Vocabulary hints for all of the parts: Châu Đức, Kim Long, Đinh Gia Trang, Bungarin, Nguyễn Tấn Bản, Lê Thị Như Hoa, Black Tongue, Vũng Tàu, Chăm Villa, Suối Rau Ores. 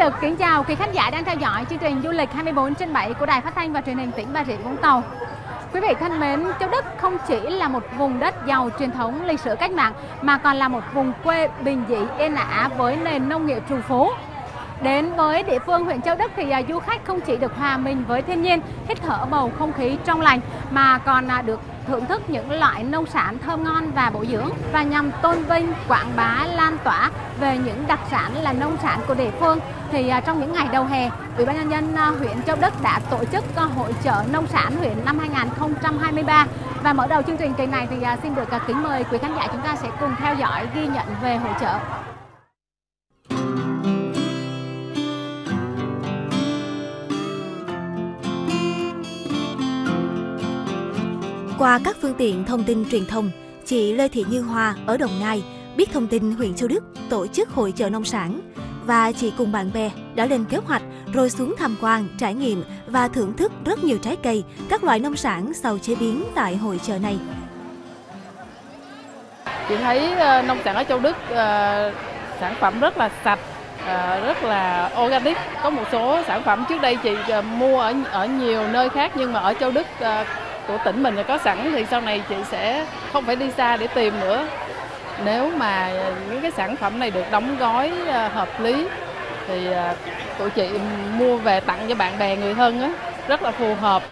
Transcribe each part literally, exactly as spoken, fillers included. được kính chào quý khán giả đang theo dõi chương trình du lịch hai mươi bốn trên bảy của Đài Phát thanh và Truyền hình tỉnh Bà Rịa Vũng Tàu. Quý vị thân mến, Châu Đức không chỉ là một vùng đất giàu truyền thống lịch sử cách mạng mà còn là một vùng quê bình dị yên ả với nền nông nghiệp trù phú. Đến với địa phương huyện Châu Đức thì du khách không chỉ được hòa mình với thiên nhiên, hít thở bầu không khí trong lành mà còn được thưởng thức những loại nông sản thơm ngon và bổ dưỡng, và nhằm tôn vinh, quảng bá, lan tỏa về những đặc sản là nông sản của địa phương thì trong những ngày đầu hè, Ủy ban nhân dân huyện Châu Đức đã tổ chức hội chợ nông sản huyện năm hai nghìn không trăm hai mươi ba. Và mở đầu chương trình kỳ này thì xin được kính mời quý khán giả chúng ta sẽ cùng theo dõi ghi nhận về hội chợ. Qua các phương tiện thông tin truyền thông, chị Lê Thị Như Hoa ở Đồng Nai biết thông tin huyện Châu Đức tổ chức hội chợ nông sản và chị cùng bạn bè đã lên kế hoạch rồi xuống tham quan, trải nghiệm và thưởng thức rất nhiều trái cây, các loại nông sản sau chế biến tại hội chợ này. Chị thấy nông sản ở Châu Đức sản phẩm rất là sạch, rất là organic. Có một số sản phẩm trước đây chị mua ở ở nhiều nơi khác nhưng mà ở Châu Đức của tỉnh mình có sẵn thì sau này chị sẽ không phải đi xa để tìm nữa. Nếu mà những cái sản phẩm này được đóng gói hợp lý thì tụi chị mua về tặng cho bạn bè, người thân á, rất là phù hợp.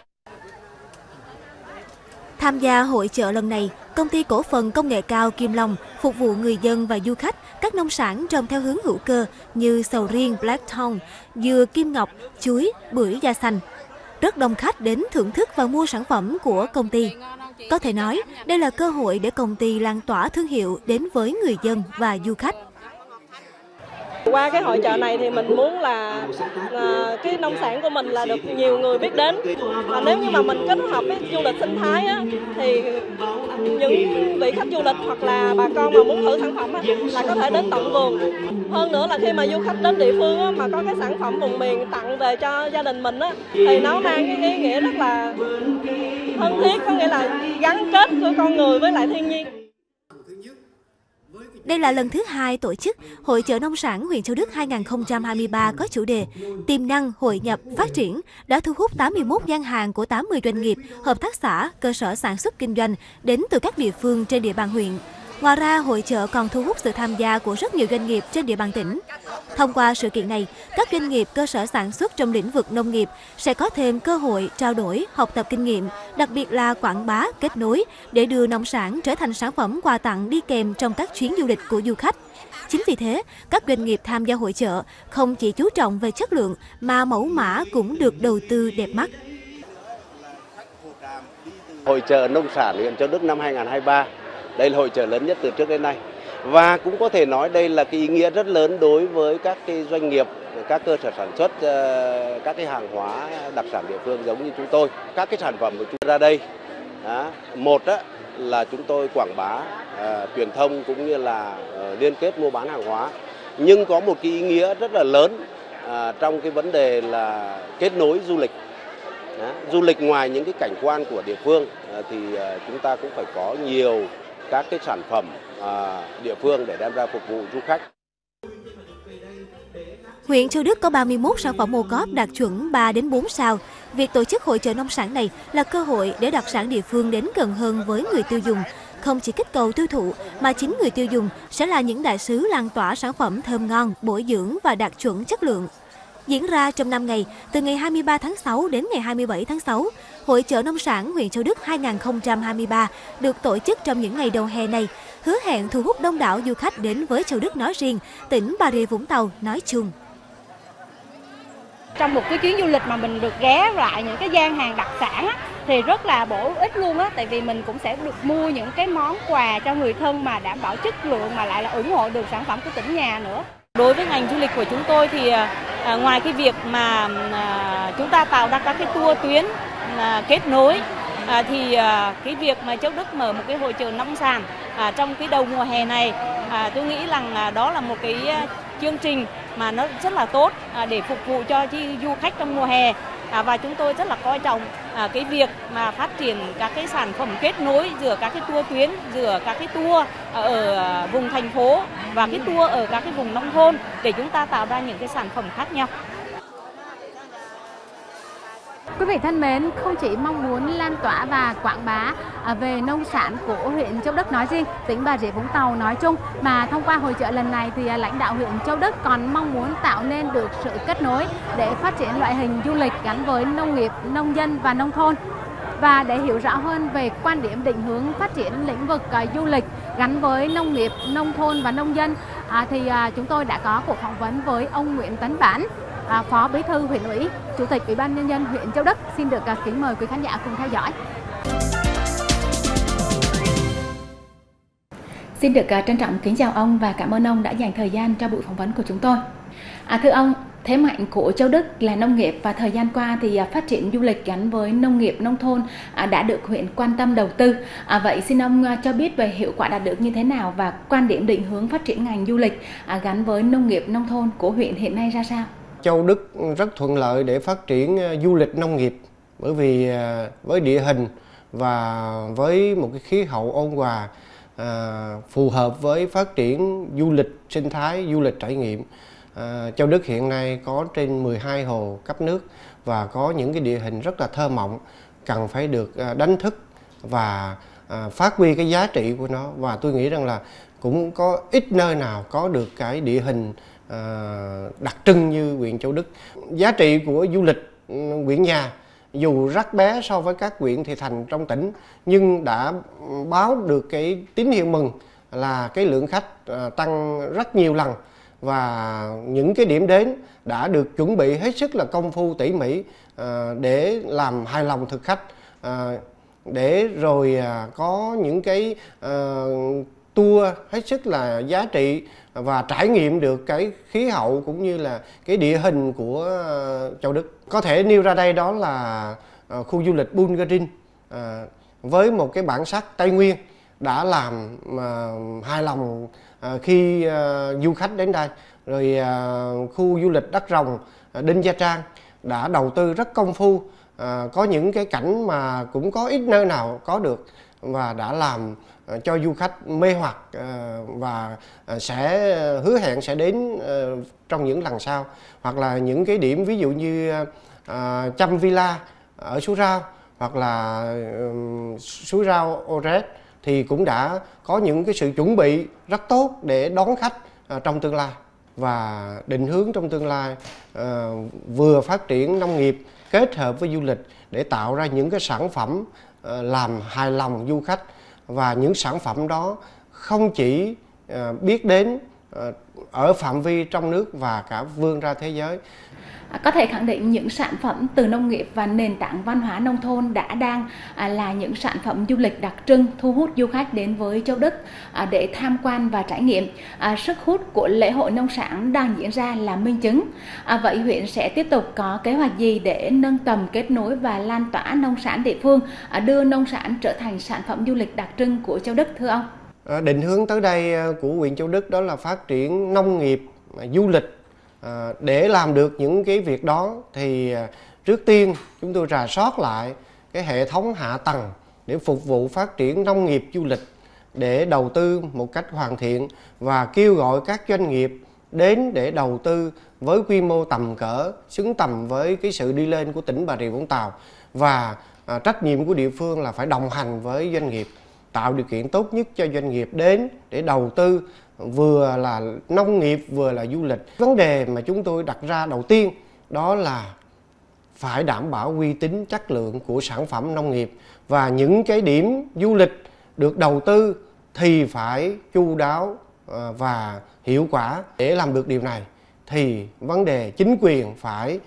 Tham gia hội chợ lần này, Công ty Cổ phần Công nghệ cao Kim Long phục vụ người dân và du khách các nông sản trồng theo hướng hữu cơ như sầu riêng Black Tongue, dừa kim ngọc, chuối, bưởi da xanh. Rất đông khách đến thưởng thức và mua sản phẩm của công ty. Có thể nói, đây là cơ hội để công ty lan tỏa thương hiệu đến với người dân và du khách. Qua cái hội chợ này thì mình muốn là, là cái nông sản của mình là được nhiều người biết đến. Và nếu như mà mình kết hợp với du lịch sinh thái á, thì những vị khách du lịch hoặc là bà con mà muốn thử sản phẩm á, là có thể đến tận vườn. Hơn nữa là khi mà du khách đến địa phương á, mà có cái sản phẩm vùng miền tặng về cho gia đình mình á, thì nó mang cái ý nghĩa rất là thân thiết, có nghĩa là gắn kết của con người với lại thiên nhiên. Đây là lần thứ hai tổ chức Hội chợ nông sản huyện Châu Đức hai nghìn không trăm hai mươi ba có chủ đề Tiềm năng hội nhập phát triển, đã thu hút tám mươi mốt gian hàng của tám mươi doanh nghiệp, hợp tác xã, cơ sở sản xuất kinh doanh đến từ các địa phương trên địa bàn huyện. Ngoài ra, hội chợ còn thu hút sự tham gia của rất nhiều doanh nghiệp trên địa bàn tỉnh. Thông qua sự kiện này, các doanh nghiệp, cơ sở sản xuất trong lĩnh vực nông nghiệp sẽ có thêm cơ hội trao đổi, học tập kinh nghiệm, đặc biệt là quảng bá, kết nối để đưa nông sản trở thành sản phẩm quà tặng đi kèm trong các chuyến du lịch của du khách. Chính vì thế, các doanh nghiệp tham gia hội chợ không chỉ chú trọng về chất lượng mà mẫu mã cũng được đầu tư đẹp mắt. Hội chợ nông sản huyện Châu Đức năm hai nghìn không trăm hai mươi ba, đây là hội chợ lớn nhất từ trước đến nay. Và cũng có thể nói đây là cái ý nghĩa rất lớn đối với các cái doanh nghiệp, các cơ sở sản xuất, các cái hàng hóa đặc sản địa phương giống như chúng tôi. Các cái sản phẩm của chúng tôi ra đây, đó, một đó là chúng tôi quảng bá, à, truyền thông cũng như là à, liên kết mua bán hàng hóa. Nhưng có một cái ý nghĩa rất là lớn à, trong cái vấn đề là kết nối du lịch. Đó, du lịch ngoài những cái cảnh quan của địa phương à, thì à, chúng ta cũng phải có nhiều các cái sản phẩm à, địa phương để đem ra phục vụ du khách. Huyện Châu Đức có ba mươi mốt sản phẩm ô cốp đạt chuẩn ba đến bốn sao. Việc tổ chức hội chợ nông sản này là cơ hội để đặc sản địa phương đến gần hơn với người tiêu dùng. Không chỉ kích cầu tiêu thụ mà chính người tiêu dùng sẽ là những đại sứ lan tỏa sản phẩm thơm ngon, bổ dưỡng và đạt chuẩn chất lượng. Diễn ra trong năm ngày, từ ngày hai mươi ba tháng sáu đến ngày hai mươi bảy tháng sáu, Hội chợ nông sản huyện Châu Đức hai nghìn không trăm hai mươi ba được tổ chức trong những ngày đầu hè này, hứa hẹn thu hút đông đảo du khách đến với Châu Đức nói riêng, tỉnh Bà Rịa Vũng Tàu nói chung. Trong một cái chuyến du lịch mà mình được ghé lại những cái gian hàng đặc sản á, thì rất là bổ ích luôn á, tại vì mình cũng sẽ được mua những cái món quà cho người thân mà đảm bảo chất lượng mà lại là ủng hộ được sản phẩm của tỉnh nhà nữa. Đối với ngành du lịch của chúng tôi thì à, ngoài cái việc mà à, chúng ta tạo ra các cái tour tuyến à, kết nối à, thì à, cái việc mà Châu Đức mở một cái hội chợ nông sản à, trong cái đầu mùa hè này à, tôi nghĩ rằng à, đó là một cái chương trình mà nó rất là tốt à, để phục vụ cho du khách trong mùa hè à, và chúng tôi rất là coi trọng à, cái việc mà phát triển các cái sản phẩm kết nối giữa các cái tour tuyến, giữa các cái tour ở vùng thành phố và cái tour ở các cái vùng nông thôn để chúng ta tạo ra những cái sản phẩm khác nhau. Quý vị thân mến, không chỉ mong muốn lan tỏa và quảng bá về nông sản của huyện Châu Đức nói riêng, tỉnh Bà Rịa Vũng Tàu nói chung, mà thông qua hội chợ lần này thì lãnh đạo huyện Châu Đức còn mong muốn tạo nên được sự kết nối để phát triển loại hình du lịch gắn với nông nghiệp, nông dân và nông thôn. Và để hiểu rõ hơn về quan điểm định hướng phát triển lĩnh vực du lịch gắn với nông nghiệp, nông thôn và nông dân thì chúng tôi đã có cuộc phỏng vấn với ông Nguyễn Tấn Bản, Phó Bí thư huyện ủy, Chủ tịch Ủy ban Nhân dân huyện Châu Đức. Xin được kính mời quý khán giả cùng theo dõi. Xin được trân trọng kính chào ông và cảm ơn ông đã dành thời gian cho buổi phỏng vấn của chúng tôi. À, thưa ông, thế mạnh của Châu Đức là nông nghiệp và thời gian qua thì phát triển du lịch gắn với nông nghiệp, nông thôn đã được huyện quan tâm đầu tư. À, vậy xin ông cho biết về hiệu quả đạt được như thế nào và quan điểm định hướng phát triển ngành du lịch gắn với nông nghiệp, nông thôn của huyện hiện nay ra sao? Châu Đức rất thuận lợi để phát triển du lịch nông nghiệp, bởi vì với địa hình và với một cái khí hậu ôn hòa à, phù hợp với phát triển du lịch sinh thái, du lịch trải nghiệm. À, Châu Đức hiện nay có trên mười hai hồ cấp nước và có những cái địa hình rất là thơ mộng, cần phải được đánh thức và à, phát huy cái giá trị của nó. Và tôi nghĩ rằng là cũng có ít nơi nào có được cái địa hình đặc trưng như huyện Châu Đức. Giá trị của du lịch huyện nhà dù rất bé so với các huyện thị thành trong tỉnh, nhưng đã báo được cái tín hiệu mừng là cái lượng khách tăng rất nhiều lần, và những cái điểm đến đã được chuẩn bị hết sức là công phu tỉ mỉ để làm hài lòng thực khách, để rồi có những cái tour hết sức là giá trị và trải nghiệm được cái khí hậu cũng như là cái địa hình của Châu Đức. Có thể nêu ra đây đó là khu du lịch Bungarin à, với một cái bản sắc Tây Nguyên đã làm à, hài lòng à, khi à, du khách đến đây. Rồi à, khu du lịch đất rồng à, Đinh Gia Trang đã đầu tư rất công phu, à, có những cái cảnh mà cũng có ít nơi nào có được và đã làm cho du khách mê hoặc và sẽ hứa hẹn sẽ đến trong những lần sau. Hoặc là những cái điểm ví dụ như Chăm Villa ở Suối Rau hoặc là Suối Rau Ores thì cũng đã có những cái sự chuẩn bị rất tốt để đón khách trong tương lai. Và định hướng trong tương lai vừa phát triển nông nghiệp kết hợp với du lịch để tạo ra những cái sản phẩm làm hài lòng du khách, và những sản phẩm đó không chỉ biết đến ở phạm vi trong nước và cả vươn ra thế giới. Có thể khẳng định những sản phẩm từ nông nghiệp và nền tảng văn hóa nông thôn đã đang là những sản phẩm du lịch đặc trưng thu hút du khách đến với Châu Đức để tham quan và trải nghiệm. Sức hút của lễ hội nông sản đang diễn ra là minh chứng. Vậy huyện sẽ tiếp tục có kế hoạch gì để nâng tầm kết nối và lan tỏa nông sản địa phương, đưa nông sản trở thành sản phẩm du lịch đặc trưng của Châu Đức thưa ông? Định hướng tới đây của huyện Châu Đức đó là phát triển nông nghiệp, du lịch. À, để làm được những cái việc đó thì à, trước tiên chúng tôi rà soát lại cái hệ thống hạ tầng để phục vụ phát triển nông nghiệp du lịch, để đầu tư một cách hoàn thiện và kêu gọi các doanh nghiệp đến để đầu tư với quy mô tầm cỡ xứng tầm với cái sự đi lên của tỉnh Bà Rịa Vũng Tàu. Và à, trách nhiệm của địa phương là phải đồng hành với doanh nghiệp, tạo điều kiện tốt nhất cho doanh nghiệp đến để đầu tư vừa là nông nghiệp vừa là du lịch. Vấn đề mà chúng tôi đặt ra đầu tiên đó là phải đảm bảo uy tín chất lượng của sản phẩm nông nghiệp, và những cái điểm du lịch được đầu tư thì phải chu đáo và hiệu quả. Để làm được điều này thì vấn đề chính quyền phải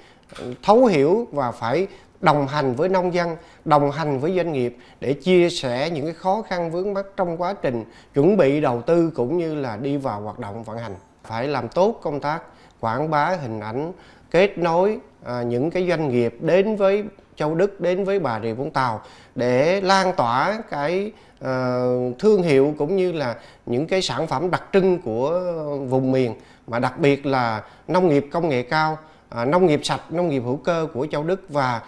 thấu hiểu và phải đồng hành với nông dân, đồng hành với doanh nghiệp để chia sẻ những cái khó khăn vướng mắc trong quá trình chuẩn bị đầu tư cũng như là đi vào hoạt động vận hành. Phải làm tốt công tác quảng bá hình ảnh, kết nối à, những cái doanh nghiệp đến với Châu Đức, đến với Bà Rịa Vũng Tàu để lan tỏa cái à, thương hiệu cũng như là những cái sản phẩm đặc trưng của vùng miền, mà đặc biệt là nông nghiệp công nghệ cao à, nông nghiệp sạch, nông nghiệp hữu cơ của Châu Đức và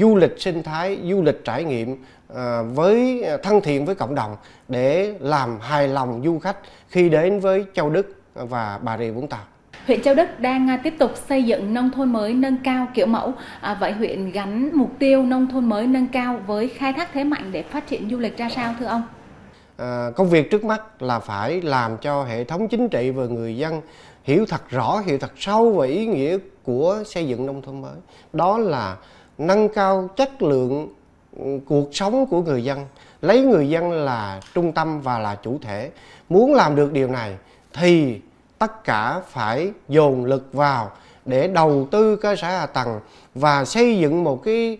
du lịch sinh thái, du lịch trải nghiệm à, với thân thiện với cộng đồng để làm hài lòng du khách khi đến với Châu Đức và Bà Rịa Vũng Tàu. Huyện Châu Đức đang tiếp tục xây dựng nông thôn mới nâng cao kiểu mẫu. À, vậy huyện gắn mục tiêu nông thôn mới nâng cao với khai thác thế mạnh để phát triển du lịch ra sao thưa ông? À, công việc trước mắt là phải làm cho hệ thống chính trị và người dân hiểu thật rõ, hiểu thật sâu về ý nghĩa của xây dựng nông thôn mới. Đó là nâng cao chất lượng cuộc sống của người dân, lấy người dân là trung tâm và là chủ thể. Muốn làm được điều này thì tất cả phải dồn lực vào để đầu tư cơ sở hạ tầng và xây dựng một cái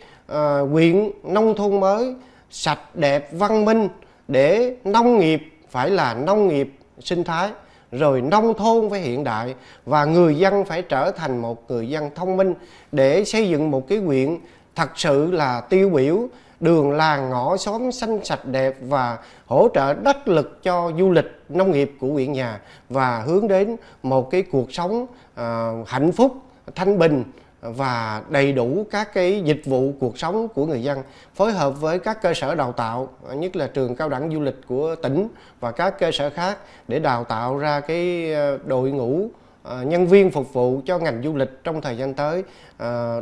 huyện uh, nông thôn mới sạch đẹp văn minh, để nông nghiệp phải là nông nghiệp sinh thái, rồi nông thôn phải hiện đại và người dân phải trở thành một người dân thông minh, để xây dựng một cái huyện thật sự là tiêu biểu, đường làng ngõ xóm xanh sạch đẹp và hỗ trợ đắc lực cho du lịch nông nghiệp của huyện nhà và hướng đến một cái cuộc sống uh, hạnh phúc, thanh bình và đầy đủ các cái dịch vụ cuộc sống của người dân, phối hợp với các cơ sở đào tạo, nhất là trường cao đẳng du lịch của tỉnh và các cơ sở khác để đào tạo ra cái đội ngũ nhân viên phục vụ cho ngành du lịch trong thời gian tới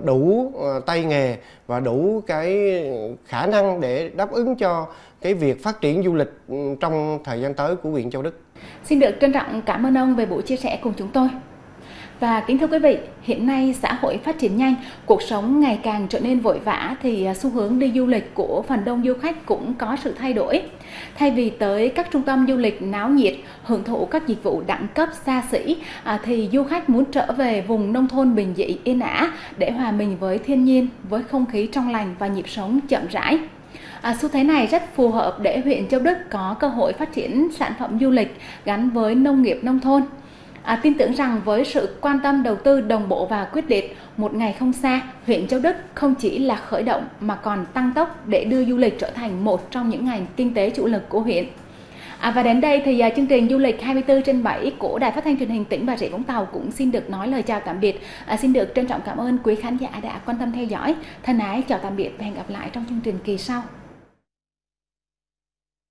đủ tay nghề và đủ cái khả năng để đáp ứng cho cái việc phát triển du lịch trong thời gian tới của huyện Châu Đức. Xin được trân trọng cảm ơn ông về buổi chia sẻ cùng chúng tôi. Và kính thưa quý vị, hiện nay xã hội phát triển nhanh, cuộc sống ngày càng trở nên vội vã thì xu hướng đi du lịch của phần đông du khách cũng có sự thay đổi. Thay vì tới các trung tâm du lịch náo nhiệt, hưởng thụ các dịch vụ đẳng cấp xa xỉ thì du khách muốn trở về vùng nông thôn bình dị yên ả để hòa mình với thiên nhiên, với không khí trong lành và nhịp sống chậm rãi. À, xu thế này rất phù hợp để huyện Châu Đức có cơ hội phát triển sản phẩm du lịch gắn với nông nghiệp nông thôn. À, tin tưởng rằng với sự quan tâm đầu tư đồng bộ và quyết liệt, một ngày không xa, huyện Châu Đức không chỉ là khởi động mà còn tăng tốc để đưa du lịch trở thành một trong những ngành kinh tế chủ lực của huyện. À, và đến đây thì à, chương trình Du lịch hai mươi tư trên bảy của Đài Phát thanh Truyền hình tỉnh Bà Rịa Vũng Tàu cũng xin được nói lời chào tạm biệt. À, xin được trân trọng cảm ơn quý khán giả đã quan tâm theo dõi. Thân ái chào tạm biệt và hẹn gặp lại trong chương trình kỳ sau.